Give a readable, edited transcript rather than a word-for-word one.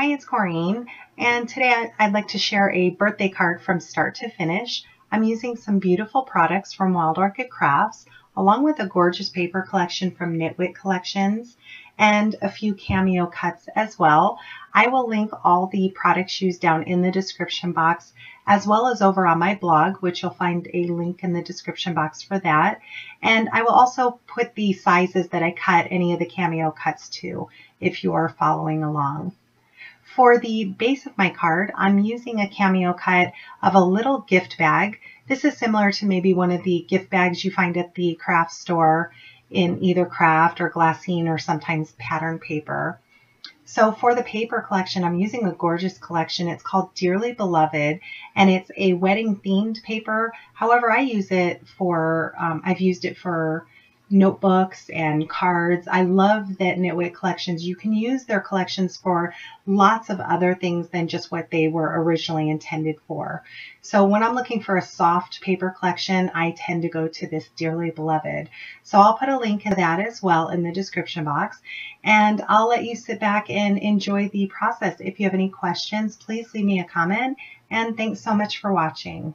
Hi, it's Corinne, and today I'd like to share a birthday card from start to finish. I'm using some beautiful products from Wild Orchid Crafts, along with a gorgeous paper collection from Nitwit Collections, and a few cameo cuts as well. I will link all the products used down in the description box, as well as over on my blog, which you'll find a link in the description box for that. And I will also put the sizes that I cut any of the cameo cuts to, if you are following along. For the base of my card, I'm using a cameo cut of a little gift bag. This is similar to maybe one of the gift bags you find at the craft store in either craft or glassine or sometimes pattern paper. So for the paper collection, I'm using a gorgeous collection. It's called Dearly Beloved, and it's a wedding themed paper. However, I use it for, I've used it for notebooks and cards. I love that Nitwit Collections, you can use their collections for lots of other things than just what they were originally intended for. So when I'm looking for a soft paper collection, I tend to go to this Dearly Beloved. So I'll put a link to that as well in the description box, and I'll let you sit back and enjoy the process. If you have any questions, please leave me a comment, and thanks so much for watching.